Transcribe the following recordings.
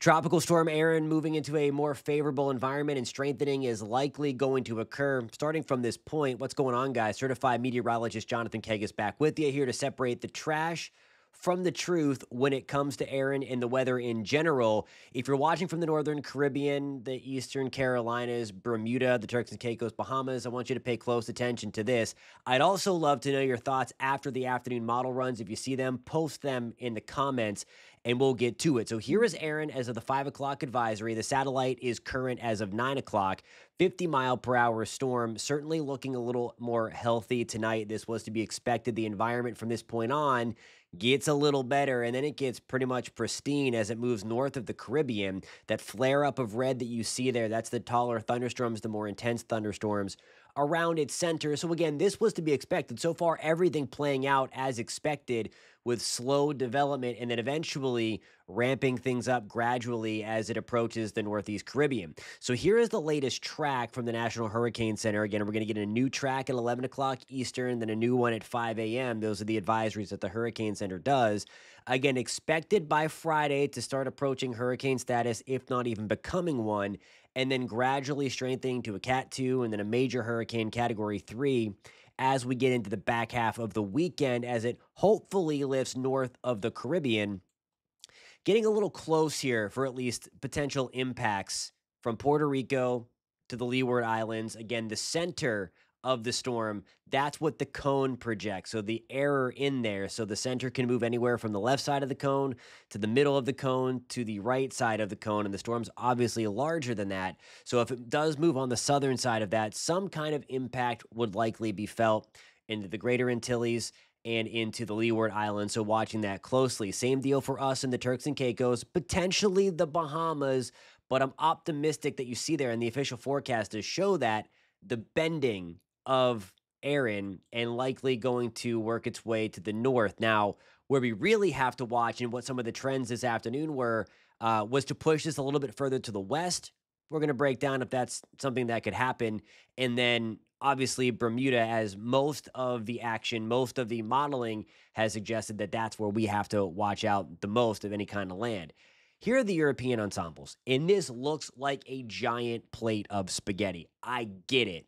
Tropical Storm Erin moving into a more favorable environment and strengthening is likely going to occur starting from this point. What's going on, guys? Certified meteorologist Jonathan Kegg is back with you here to separate the trash from the truth when it comes to Erin and the weather in general. If you're watching from the Northern Caribbean, the Eastern Carolinas, Bermuda, the Turks and Caicos, Bahamas, I want you to pay close attention to this. I'd also love to know your thoughts after the afternoon model runs. If you see them, post them in the comments and we'll get to it. So here is Erin as of the 5 o'clock advisory. The satellite is current as of 9 o'clock. 50-mile-per-hour storm, certainly looking a little more healthy tonight. This was to be expected. The environment from this point on gets a little better, and then it gets pretty much pristine as it moves north of the Caribbean. That flare-up of red that you see there, that's the taller thunderstorms, the more intense thunderstorms around its center. So again, this was to be expected. So far, everything playing out as expected with slow development and then eventually ramping things up gradually as it approaches the Northeast Caribbean. So here is the latest track from the National Hurricane Center. Again, we're going to get a new track at 11 o'clock Eastern, then a new one at 5 a.m. Those are the advisories that the Hurricane Center does. Again, expected by Friday to start approaching hurricane status, if not even becoming one, and then gradually strengthening to a Cat 2 and then a major hurricane Category 3 as we get into the back half of the weekend as it hopefully lifts north of the Caribbean. Getting a little close here for at least potential impacts from Puerto Rico to the Leeward Islands. Again, the center of the storm, that's what the cone projects, so the error in there. So the center can move anywhere from the left side of the cone to the middle of the cone to the right side of the cone, and the storm's obviously larger than that. So if it does move on the southern side of that, some kind of impact would likely be felt into the greater Antilles and into the Leeward Islands, so watching that closely. Same deal for us in the Turks and Caicos, potentially the Bahamas, but I'm optimistic that you see there, and the official forecast to show that the bending of Erin and likely going to work its way to the north. Now, where we really have to watch and what some of the trends this afternoon were was to push this a little bit further to the west. We're going to break down if that's something that could happen. And then obviously Bermuda, as most of the action, most of the modeling has suggested that that's where we have to watch out the most of any kind of land. Here are the European ensembles, and this looks like a giant plate of spaghetti. I get it.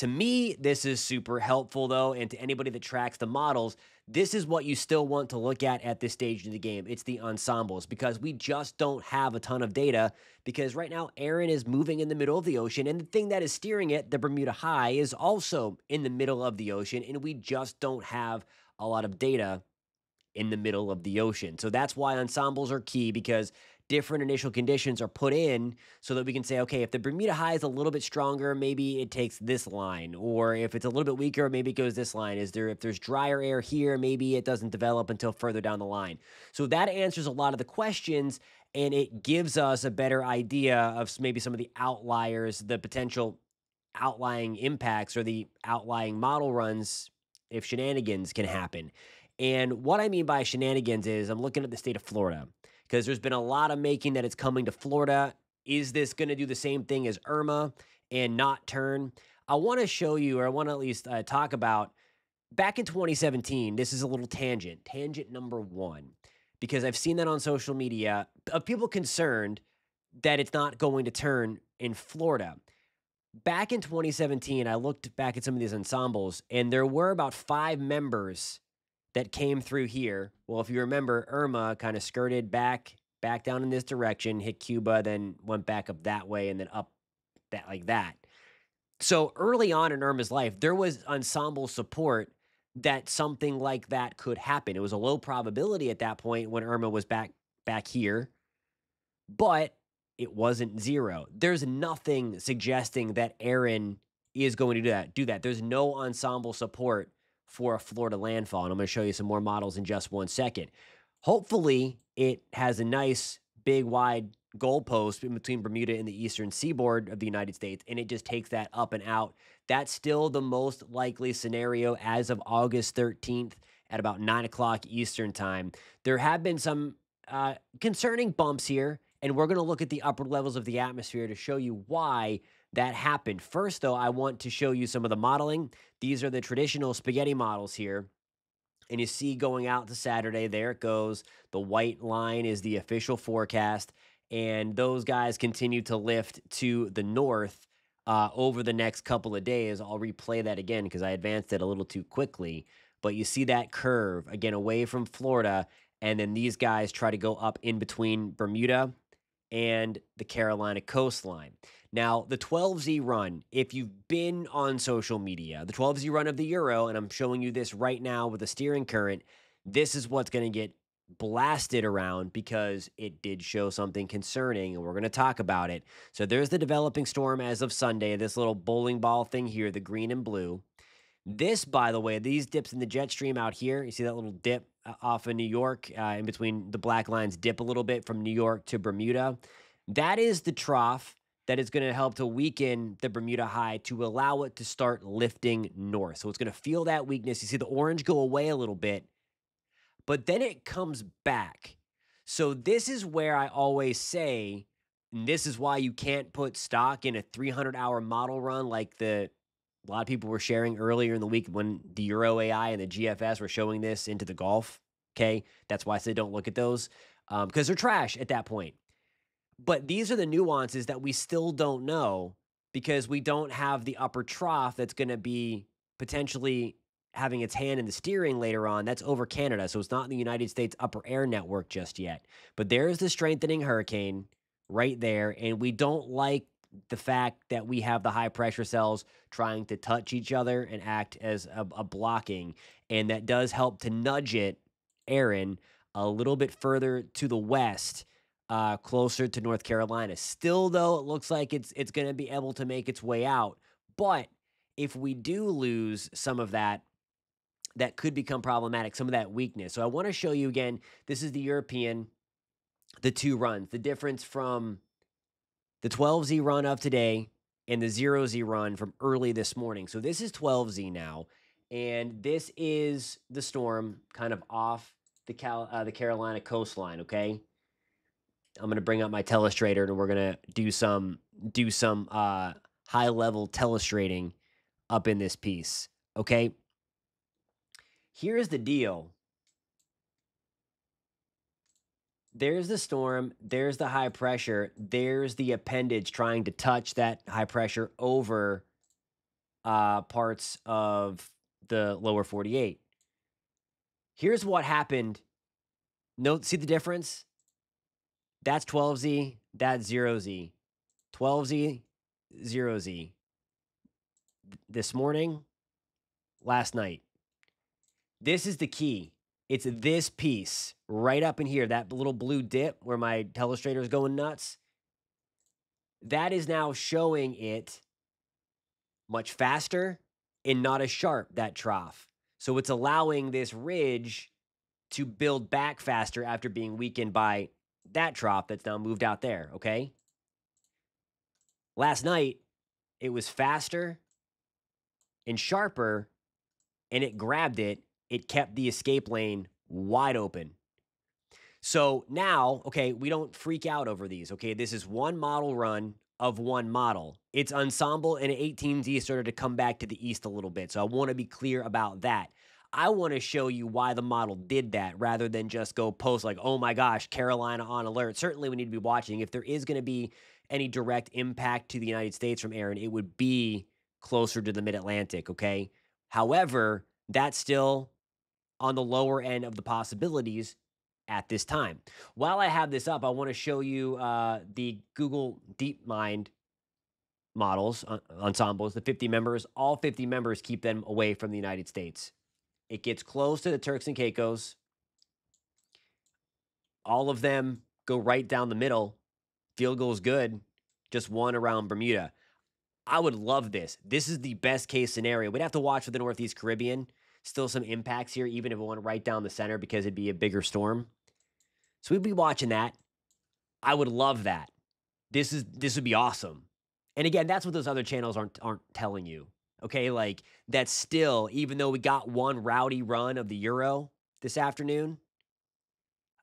To me, this is super helpful, though, and to anybody that tracks the models, this is what you still want to look at this stage of the game. It's the ensembles, because we just don't have a ton of data, because right now Erin is moving in the middle of the ocean, and the thing that is steering it, the Bermuda High, is also in the middle of the ocean, and we just don't have a lot of data in the middle of the ocean. So that's why ensembles are key, because different initial conditions are put in so that we can say, okay, if the Bermuda High is a little bit stronger, maybe it takes this line, or if it's a little bit weaker, maybe it goes this line. If there's drier air here, maybe it doesn't develop until further down the line. So that answers a lot of the questions, and it gives us a better idea of maybe some of the outliers, the potential outlying impacts or the outlying model runs if shenanigans can happen. And what I mean by shenanigans is I'm looking at the state of Florida, because there's been a lot of making that it's coming to Florida. Is this going to do the same thing as Irma and not turn? I want to show you, or I want to at least talk about, back in 2017, this is a little tangent, tangent number one, because I've seen that on social media, of people concerned that it's not going to turn in Florida. Back in 2017, I looked back at some of these ensembles, and there were about 5 members that came through here. Well, if you remember, Irma kind of skirted back down in this direction, hit Cuba, then went back up that way, and then up that like that. So early on in Irma's life, there was ensemble support that something like that could happen. It was a low probability at that point when Irma was back here, but it wasn't zero. There's nothing suggesting that Erin is going to do that. There's no ensemble support for a Florida landfall, and I'm going to show you some more models in just one second. Hopefully, it has a nice, big, wide goalpost in between Bermuda and the Eastern Seaboard of the United States, and it just takes that up and out. That's still the most likely scenario as of August 13th at about 9 o'clock Eastern time. There have been some concerning bumps here, and we're going to look at the upper levels of the atmosphere to show you why that happened. First, though, I want to show you some of the modeling. These are the traditional spaghetti models here. And you see going out to Saturday, there it goes. The white line is the official forecast. and those guys continue to lift to the north over the next couple of days. I'll replay that again because I advanced it a little too quickly. But you see that curve, again, away from Florida, and then these guys try to go up in between Bermuda and the Carolina coastline. Now, the 12Z run, if you've been on social media, the 12Z run of the Euro, and I'm showing you this right now with a steering current, this is what's going to get blasted around because it did show something concerning, and we're going to talk about it. So there's the developing storm as of Sunday, this little bowling ball thing here, the green and blue. This, by the way, these dips in the jet stream out here, you see that little dip off of New York, in between the black lines dip a little bit from New York to Bermuda. That is the trough that is going to help to weaken the Bermuda High to allow it to start lifting north. So it's going to feel that weakness. You see the orange go away a little bit, but then it comes back. So this is where I always say, and this is why you can't put stock in a 300-hour model run like a lot of people were sharing earlier in the week when the Euro AI and the GFS were showing this into the Gulf, okay? That's why I said don't look at those, because they're trash at that point. But these are the nuances that we still don't know because we don't have the upper trough that's going to be potentially having its hand in the steering later on. That's over Canada, so it's not in the United States upper air network just yet. But there's the strengthening hurricane right there, and we don't like the fact that we have the high pressure cells trying to touch each other and act as a blocking, and that does help to nudge it, Erin, a little bit further to the west, closer to North Carolina. Still, though, it looks like it's going to be able to make its way out. But if we do lose some of that, that could become problematic, some of that weakness. So I want to show you again, this is the European, the two runs, the difference from the 12Z run of today and the 0Z run from early this morning. So this is 12Z now, and this is the storm kind of off the Carolina coastline, okay? I'm going to bring up my telestrator, and we're going to do some high-level telestrating up in this piece, okay? Here's the deal. There's the storm, there's the high pressure, there's the appendage trying to touch that high pressure over parts of the lower 48. Here's what happened. Note, see the difference? That's 12Z, that's 0Z. 12Z, 0Z. This morning, last night. This is the key. It's this piece right up in here, that little blue dip where my telestrator is going nuts. That is now showing it much faster and not as sharp, that trough. So it's allowing this ridge to build back faster after being weakened by that trough that's now moved out there, okay? Last night, it was faster and sharper, and it grabbed it. It kept the escape lane wide open. So now, okay, we don't freak out over these, okay? This is one model run of one model. It's ensemble, and 18Z started to come back to the east a little bit, so I want to be clear about that. I want to show you why the model did that rather than just go post like, oh my gosh, Carolina on alert. Certainly we need to be watching. If there is going to be any direct impact to the United States from Erin, it would be closer to the mid-Atlantic, okay? However, that's still on the lower end of the possibilities at this time. While I have this up, I want to show you the Google DeepMind models, ensembles, the 50 members. All 50 members keep them away from the United States. It gets close to the Turks and Caicos. All of them go right down the middle. Field goal's good. Just one around Bermuda. I would love this. This is the best case scenario. We'd have to watch for the Northeast Caribbean. Still some impacts here, even if it went right down the center because it'd be a bigger storm. So we'd be watching that. I would love that. This would be awesome. And again, that's what those other channels aren't telling you. Okay, like that's still, even though we got one rowdy run of the Euro this afternoon,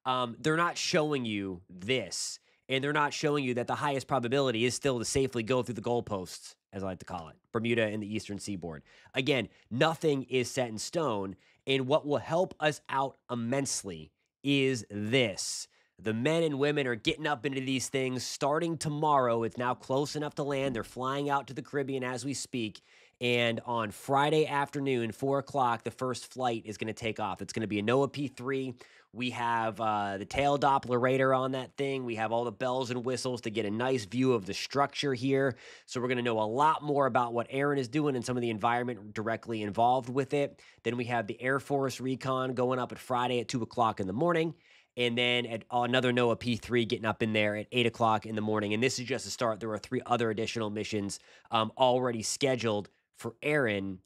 they're not showing you this. And they're not showing you that the highest probability is still to safely go through the goalposts, as I like to call it, Bermuda and the Eastern Seaboard. Again, nothing is set in stone, and what will help us out immensely is this. The men and women are getting up into these things starting tomorrow. It's now close enough to land. They're flying out to the Caribbean as we speak. And on Friday afternoon, 4 o'clock, the first flight is going to take off. It's going to be a NOAA P-3. We have the tail Doppler radar on that thing. We have all the bells and whistles to get a nice view of the structure here. So we're going to know a lot more about what Erin is doing and some of the environment directly involved with it. Then we have the Air Force recon going up at Friday at 2 o'clock in the morning. And then at another NOAA P-3 getting up in there at 8 o'clock in the morning. And this is just a start. There are 3 other additional missions already scheduled for Erin,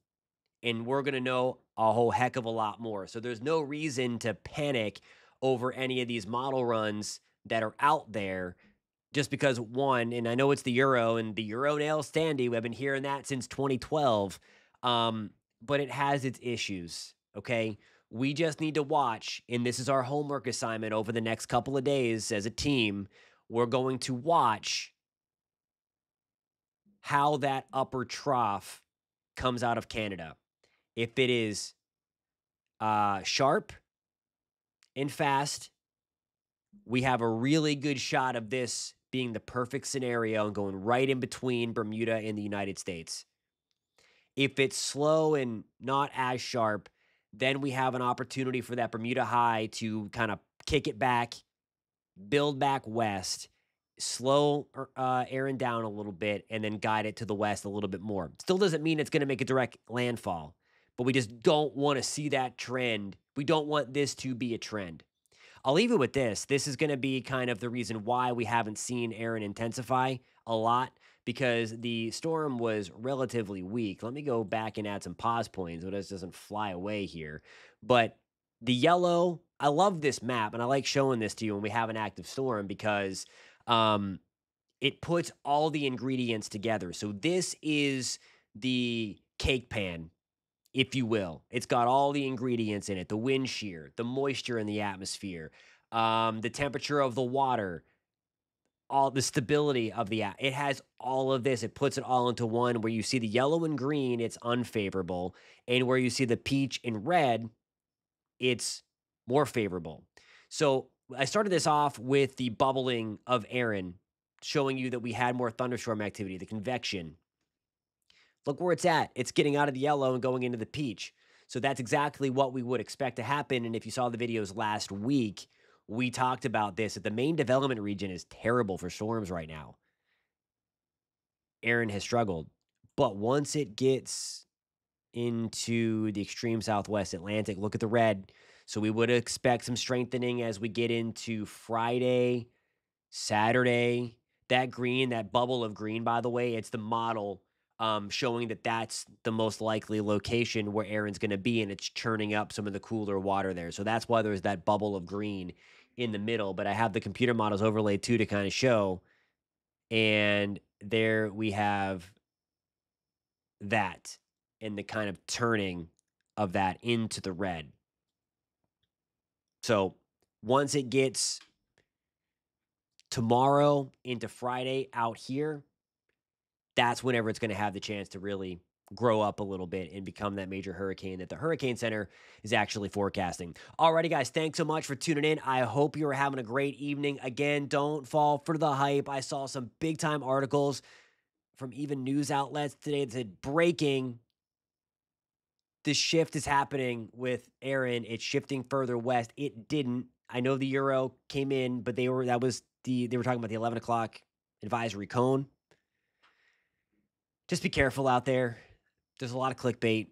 and we're going to know a whole heck of a lot more. So there's no reason to panic over any of these model runs that are out there just because, one, and I know it's the Euro, and the Euro nails Sandy. We've been hearing that since 2012, but it has its issues, okay? We just need to watch, and this is our homework assignment over the next couple of days as a team. We're going to watch how that upper trough comes out of Canada. If it is sharp and fast, we have a really good shot of this being the perfect scenario and going right in between Bermuda and the United States. If it's slow and not as sharp, then we have an opportunity for that Bermuda High to kind of kick it back, build back west, slow Erin down a little bit, and then guide it to the west a little bit more. Still doesn't mean it's going to make a direct landfall, but we just don't want to see that trend. We don't want this to be a trend. I'll leave it with this. This is going to be kind of the reason why we haven't seen Erin intensify a lot, because the storm was relatively weak. Let me go back and add some pause points so it just doesn't fly away here. But the yellow, I love this map, and I like showing this to you when we have an active storm because it puts all the ingredients together. So this is the cake pan, if you will. It's got all the ingredients in it: the wind shear, the moisture in the atmosphere, the temperature of the water, all the stability of the app. It has all of this. It puts it all into one. Where you see the yellow and green, it's unfavorable. And where you see the peach and red, it's more favorable. So I started this off with the bubbling of Erin, showing you that we had more thunderstorm activity, the convection. Look where it's at. It's getting out of the yellow and going into the peach. So that's exactly what we would expect to happen. And if you saw the videos last week, we talked about this, that the main development region is terrible for storms right now. Erin has struggled. But once it gets into the extreme southwest Atlantic, look at the red. So we would expect some strengthening as we get into Friday, Saturday. That green, that bubble of green, by the way, it's the model showing that that's the most likely location where Erin's going to be, and it's churning up some of the cooler water there. So that's why there's that bubble of green in the middle. But I have the computer models overlaid too to kind of show. And there we have that and the kind of turning of that into the red. So once it gets tomorrow into Friday out here, that's whenever it's going to have the chance to really grow up a little bit and become that major hurricane that the Hurricane Center is actually forecasting. Alrighty, guys, thanks so much for tuning in. I hope you are having a great evening. Again, don't fall for the hype. I saw some big-time articles from even news outlets today that said, breaking, the shift is happening with Erin. It's shifting further west. It didn't. I know the Euro came in, but they were talking about the 11 o'clock advisory cone. Just be careful out there. There's a lot of clickbait.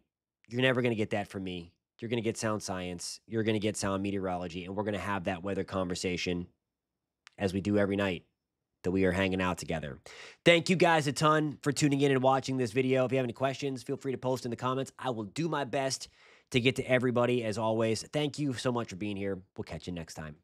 You're never going to get that from me. You're going to get sound science. You're going to get sound meteorology. And we're going to have that weather conversation as we do every night that we are hanging out together. Thank you guys a ton for tuning in and watching this video. If you have any questions, feel free to post in the comments. I will do my best to get to everybody as always. Thank you so much for being here. We'll catch you next time.